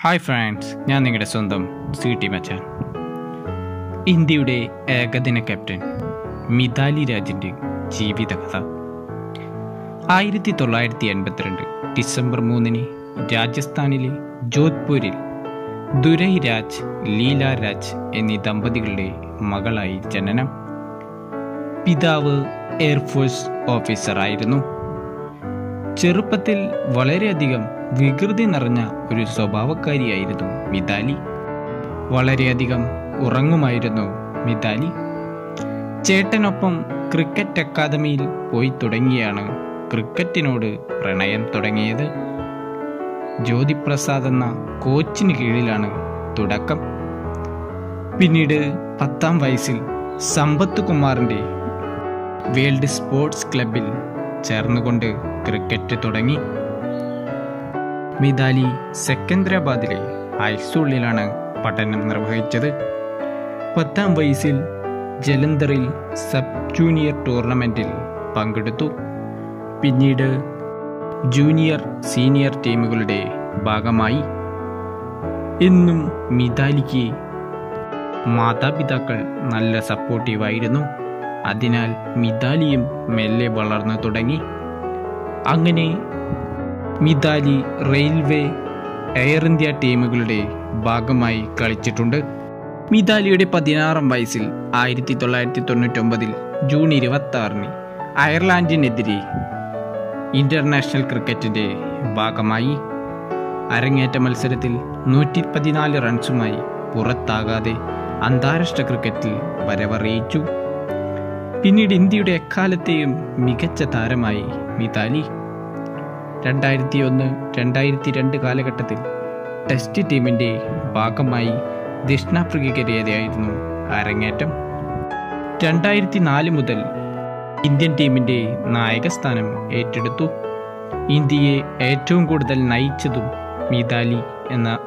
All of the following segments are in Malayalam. ഹായ് ഫ്രണ്ട്സ്, ഞാൻ നിങ്ങളുടെ സ്വന്തം സൂട്ടി മച്ചാൻ. ഇന്ത്യയുടെ ഏകദിന ക്യാപ്റ്റൻ മിഥാലി രാജിൻ്റെ ജീവിതകഥ. 1982 ഡിസംബർ 3 രാജസ്ഥാനിലെ ജോധ്പൂരിൽ ദുരൈ രാജ്, ലീല രാജ് എന്നീ ദമ്പതികളുടെ മകളായി ജനനം. പിതാവ് എയർഫോഴ്സ് ഓഫീസറായിരുന്നു. ചെറുപ്പത്തിൽ വളരെയധികം വികൃതി നിറഞ്ഞ ഒരു സ്വഭാവക്കാരിയായിരുന്നു മിഥാലി. വളരെയധികം ഉറങ്ങുമായിരുന്നു മിഥാലി. ചേട്ടനൊപ്പം ക്രിക്കറ്റ് അക്കാദമിയിൽ പോയി തുടങ്ങിയാണ് ക്രിക്കറ്റിനോട് പ്രണയം തുടങ്ങിയത്. ജ്യോതിപ്രസാദ് എന്ന കോച്ചിന് കീഴിലാണ് തുടക്കം. പിന്നീട് 10-ാം വയസ്സിൽ സമ്പത്ത് കുമാറിൻ്റെ വേൾഡ് സ്പോർട്സ് ക്ലബിൽ ചേർന്നുകൊണ്ട് ക്രിക്കറ്റ് തുടങ്ങി. മിഥാലി സെക്കന്ദരാബാദിലെ ഹൈസ്കൂളിലാണ് പഠനം നിർവഹിച്ചത്. 10-ാം വയസ്സിൽ ജലന്ധറിൽ സബ് ജൂനിയർ ടൂർണമെൻറ്റിൽ പങ്കെടുത്തു. പിന്നീട് ജൂനിയർ സീനിയർ ടീമുകളുടെ ഭാഗമായി. എന്നും മിഥാലിക്ക് മാതാപിതാക്കൾ നല്ല സപ്പോർട്ടീവായിരുന്നു. അതിനാൽ മിഥാലിയും മെല്ലെ വളർന്നു തുടങ്ങി. അങ്ങനെ മിഥാലി റെയിൽവേ, എയർ ഇന്ത്യ ടീമുകളുടെ ഭാഗമായി കളിച്ചിട്ടുണ്ട്. മിഥാലിയുടെ 16-ാം വയസ്സിൽ 1999 ജൂൺ 26-ന് അയർലാൻഡിനെതിരെ ഇൻ്റർനാഷണൽ ക്രിക്കറ്റിൻ്റെ ഭാഗമായി അരങ്ങേറ്റ മത്സരത്തിൽ 114 റൺസുമായി പുറത്താകാതെ അന്താരാഷ്ട്ര ക്രിക്കറ്റിൽ വരവറിയിച്ചു. പിന്നീട് ഇന്ത്യയുടെ എക്കാലത്തെയും മികച്ച താരമായി മിഥാലി. 2001-2002 കാലഘട്ടത്തിൽ ടെസ്റ്റ് ടീമിൻ്റെ ഭാഗമായി ദക്ഷിണാഫ്രിക്കയ്ക്കെതിരെയായിരുന്നു അരങ്ങേറ്റം. 2004 മുതൽ ഇന്ത്യൻ ടീമിൻ്റെ നായകസ്ഥാനം ഏറ്റെടുത്തു. ഇന്ത്യയെ ഏറ്റവും കൂടുതൽ നയിച്ചതും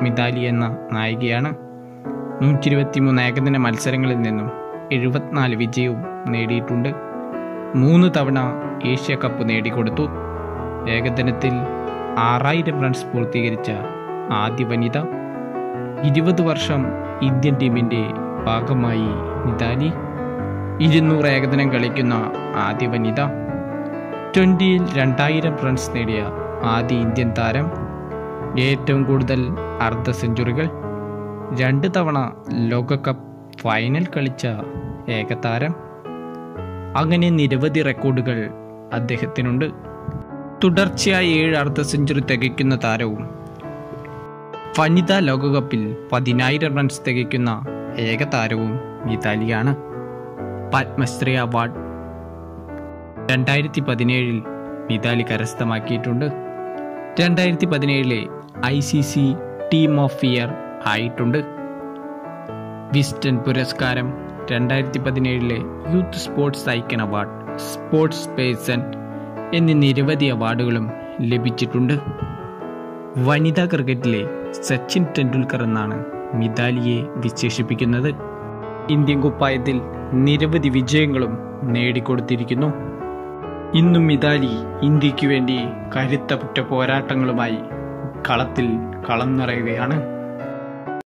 മിഥാലി എന്ന നായികയാണ്. 123 ഏകദിന മത്സരങ്ങളിൽ നിന്നും 74 വിജയവും നേടിയിട്ടുണ്ട്. 3 തവണ ഏഷ്യ കപ്പ് നേടിക്കൊടുത്തു. ഏകദിനത്തിൽ 6000 റൺസ് പൂർത്തീകരിച്ച ആദ്യ വനിത. 20 വർഷം ഇന്ത്യൻ ടീമിൻ്റെ ഭാഗമായി മിഥാലി. 200 ഏകദിനം കളിക്കുന്ന ആദ്യ വനിത. ട്വൻ്റിയിൽ 2000 റൺസ് നേടിയ ആദ്യ ഇന്ത്യൻ താരം. ഏറ്റവും കൂടുതൽ അർദ്ധ സെഞ്ചുറികൾ. 2 തവണ ലോകകപ്പ് ഫൈനൽ കളിച്ച ഏകതാരം. അങ്ങനെ നിരവധി റെക്കോർഡുകൾ അദ്ദേഹത്തിനുണ്ട്. തുടർച്ചയായി 7 അർദ്ധ സെഞ്ചുറി തികയ്ക്കുന്ന താരവും വനിതാ ലോകകപ്പിൽ 10000 റൺസ് തികയ്ക്കുന്ന ഏകതാരവും മിഥാലിയാണ്. പത്മശ്രീ അവാർഡ് 2017 മിഥാലി കരസ്ഥമാക്കിയിട്ടുണ്ട്. 2017 ICC ടീം ഓഫ് ഇയർ ആയിട്ടുണ്ട്. വിസ്റ്റൺ പുരസ്കാരം, 2017 youth sports icon award, sports person എന്നീ നിരവധി അവാർഡുകളും ലഭിച്ചിട്ടുണ്ട്. വനിതാ ക്രിക്കറ്റിലെ സച്ചിൻ ടെണ്ടുൽക്കർ എന്നാണ് മിഥാലിയെ വിശേഷിപ്പിക്കുന്നത്. ഇന്ത്യൻ കുപ്പായത്തിൽ നിരവധി വിജയങ്ങളും നേടിക്കൊടുത്തിരിക്കുന്നു. ഇന്നും മിഥാലി ഇന്ത്യക്ക് വേണ്ടി കരുത്തപ്പെട്ട പോരാട്ടങ്ങളുമായി കളത്തിൽ കളം നിറയുകയാണ്.